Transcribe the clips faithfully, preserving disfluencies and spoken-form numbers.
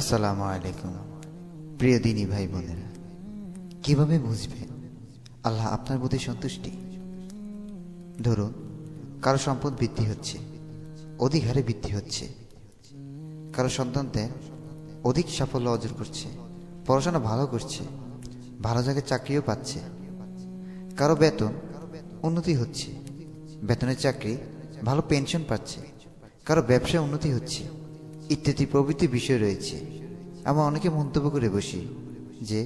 আসসালামু আলাইকুম প্রিয় দিনী ভাই বোনেরা, কিভাবে বুঝবেন আল্লাহ আপনার প্রতি সন্তুষ্টি? ধরুন কারো সম্পদ বৃদ্ধি হচ্ছে, অধিক হারে বৃদ্ধি হচ্ছে, কারো সন্তানদের অধিক সাফল্য অর্জন করছে, পড়াশোনা ভালো করছে, ভালো জায়গায় চাকরিও পাচ্ছে, কারো বেতন উন্নতি হচ্ছে, বেতনের চাকরি ভালো পেনশন পাচ্ছে, কারো ব্যবসায় উন্নতি হচ্ছে ইত্যাদি প্রভৃতি বিষয় রয়েছে। আমরা অনেকে মন্তব্য করে বসি যে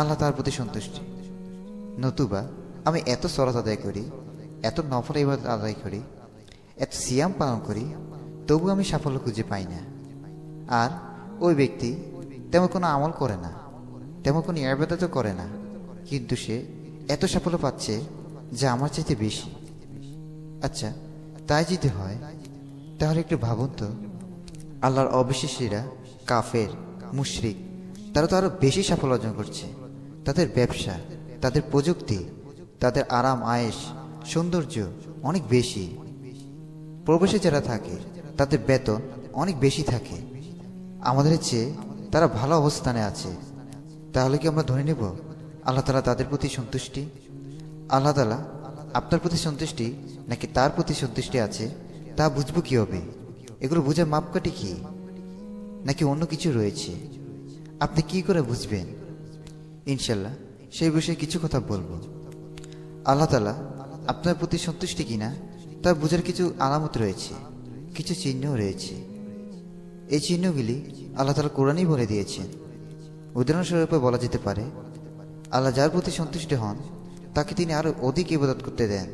আল্লাহ তার প্রতি সন্তুষ্ট, নতুবা আমি এত সলাত আদায় করি, এত নফল ইবাদত আদায় করি, এত সিয়াম পালন করি, তবু আমি সাফল্য খুঁজে পাই না। আর ওই ব্যক্তি তেমন কোনো আমল করে না, তেমন কোনো ইবাদতও করে না, কিন্তু সে এত সাফল্য পাচ্ছে যে আমার চাইতে বেশি। আচ্ছা, তাই যদি হয় তাহলে একটু ভাবুন তো, আল্লাহর অবিশ্বাসীরা, কাফের, মুশরিক, তারা তো আরও বেশি সাফল্য অর্জন করছে। তাদের ব্যবসা, তাদের প্রযুক্তি, তাদের আরাম আয়েশ, সৌন্দর্য অনেক বেশি। প্রবাসে যারা থাকে তাদের বেতন অনেক বেশি থাকে, আমাদের চেয়ে তারা ভালো অবস্থানে আছে। তাহলে কি আমরা ধরে নেব আল্লাহ তাআলা তাদের প্রতি সন্তুষ্টি? আল্লাহ তাআলা আপনার প্রতি সন্তুষ্টি নাকি তার প্রতি সন্তুষ্টি আছে তা বুঝবো কী হবে? এগুলো বোঝার মাপকাঠি কি, নাকি অন্য কিছু রয়েছে? আপনি কি করে বুঝবেন? ইনশাল্লাহ সেই বিষয়ে কিছু কথা বলবো। আল্লাহ তাআলা আপনার প্রতি সন্তুষ্টি কিনা তা বোঝার কিছু আলামত রয়েছে, কিছু চিহ্ন রয়েছে। এই চিহ্নগুলি আল্লাহ তাআলা কোরআনেই বলে দিয়েছেন। উদাহরণস্বরূপ বলা যেতে পারে, আল্লাহ যার প্রতি সন্তুষ্ট হন তাকে তিনি আরও অধিক ইবাদত করতে দেন,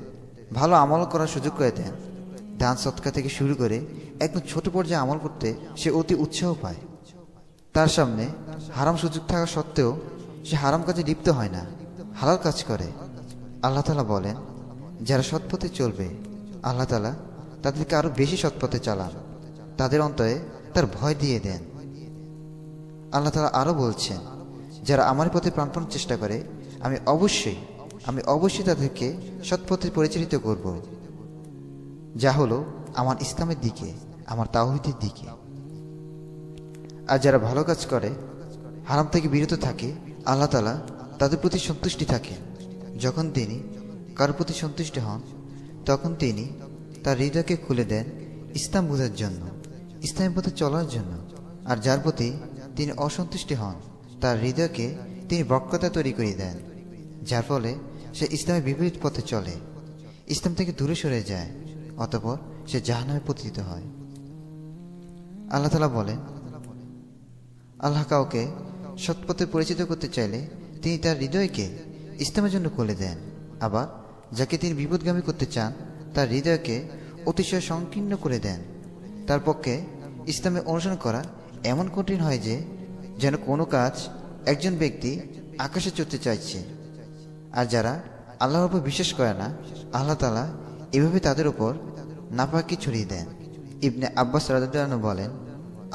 ভালো আমল করার সুযোগ করে দেন। দান সৎকা থেকে শুরু করে একদম ছোট পর্যায়ে আমল করতে সে অতি উৎসাহ পায়। তার সামনে হারাম সুযোগ থাকা সত্ত্বেও সে হারাম কাজে লিপ্ত হয় না, হালাল কাজ করে। আল্লাহ তাআলা বলেন, যারা সৎপথে চলবে আল্লাহ তাআলা তাদেরকে আরও বেশি সৎপথে চালান, তাদের অন্তরে তার ভয় দিয়ে দেন। আল্লাহ তাআলা আরও বলছেন, যারা আমার পথে প্রাণপণ চেষ্টা করে আমি অবশ্যই আমি অবশ্যই তাদেরকে সৎপথে পরিচালিত করব, যা হলো আমার ইসলামের দিকে, আমার তাওহীদের দিকে। আর যারা ভালো কাজ করে, হারাম থেকে বিরত থাকে, আল্লাহ তাআলা তাদের প্রতি সন্তুষ্টি থাকে। যখন তিনি কার প্রতি সন্তুষ্ট হন তখন তিনি তার হৃদয়কে খুলে দেন ইসলাম বোঝার জন্য, ইসলামের পথে চলার জন্য। আর যার প্রতি তিনি অসন্তুষ্ট হন তার হৃদয়কে তিনি বক্রতা তৈরি করে দেন, যার ফলে সে ইসলামের বিপরীত পথে চলে, ইসলাম থেকে দূরে সরে যায়, অতঃপর সে জাহান্নামে পতিত হয়। আল্লাহ তাআলা বলেন, আল্লাহ কাউকে সৎপথে পরিচিত করতে চাইলে তিনি তার হৃদয়কে ইসলামের জন্য খুলে দেন, আবার যাকে তিনি বিপদগামী করতে চান তার হৃদয়কে অতিশয় সংকীর্ণ করে দেন। তার পক্ষে ইসলামে অনুসরণ করা এমন কঠিন হয় যে যেন কোনো কাজ একজন ব্যক্তি আকাশে চড়তে চাইছে। আর যারা আল্লাহর উপর বিশ্বাস করে না, আল্লাহ তাআলা এভাবে তাদের উপর নাপাকি ছড়িয়ে দেন। ইবনে আব্বাস রাদিয়াল্লাহু আনহু বলেন,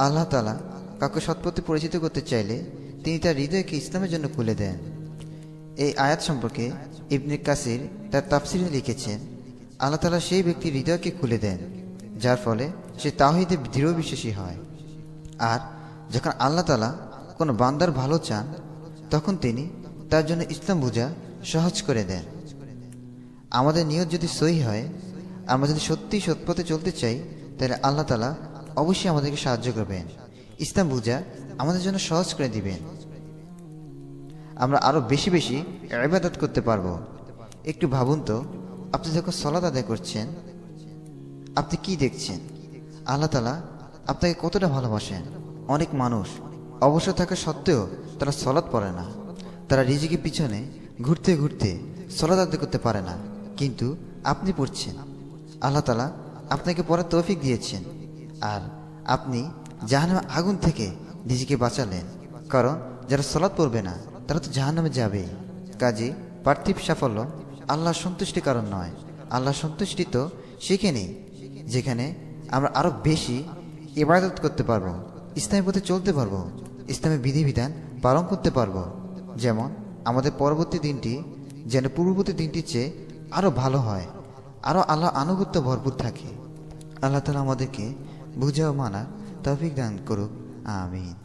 আল্লাহ তাআলা কাউকে সৎপথে পরিচিত করতে চাইলে তিনি তার হৃদয়কে ইসলামের জন্য খুলে দেন। এই আয়াত সম্পর্কে ইবনে কাসির তার তাফসিরে লিখেছেন, আল্লাহ তাআলা সেই ব্যক্তির হৃদয়কে খুলে দেন যার ফলে সে তাওহীদে দৃঢ় বিশ্বাসী হয়। আর যখন আল্লাহ তাআলা কোনো বান্দার ভালো চান তখন তিনি তার জন্য ইসলাম বোঝা সহজ করে দেন। আমাদের নিয়ত যদি সহি হয়, আমরা যদি সত্যি সৎপথে চলতে চাই, তাহলে আল্লাহ তাআলা অবশ্যই আমাদেরকে সাহায্য করবেন, ইসলাম বুঝা আমাদের জন্য সহজ করে দিবেন। আমরা আরও বেশি বেশি ইবাদত করতে পারবো। একটু ভাবুন তো, আপনি যখন সালাত আদায় করছেন আপনি কি দেখছেন? আল্লাহ তাআলা আপনাকে কতটা ভালোবাসেন। অনেক মানুষ অবসর থাকা সত্ত্বেও তারা সালাত পড়ে না, তারা রিজিকের পিছনে ঘুরতে ঘুরতে সালাত আদায় করতে পারে না, কিন্তু আপনি পড়ছেন। আল্লাহ তাআলা আপনাকে পড়ার তৌফিক দিয়েছেন, আর আপনি জাহান্নামের আগুন থেকে নিজেকে বাঁচালেন, কারণ যারা সালাত পড়বে না তারা তো জাহান্নামে যাবে। কাজে পার্থিব সাফল্য আল্লাহ সন্তুষ্টি কারণ নয়, আল্লাহ সন্তুষ্টি তো সেখানে যেখানে আমরা আরও বেশি ইবাদত করতে পারবো, ইসলামের পথে চলতে পারবো, ইসলামের বিধিবিধান পালন করতে পারবো। যেমন আমাদের পরবর্তী দিনটি যেন পূর্ববর্তী দিনটির চেয়ে আরও ভালো হয়, আরও আল্লাহ আনুগত্য ভরপুর থাকে। আল্লাহ তাআলা আমাদেরকে বুঝা ও মানার তৌফিক দান করুক। आमीन।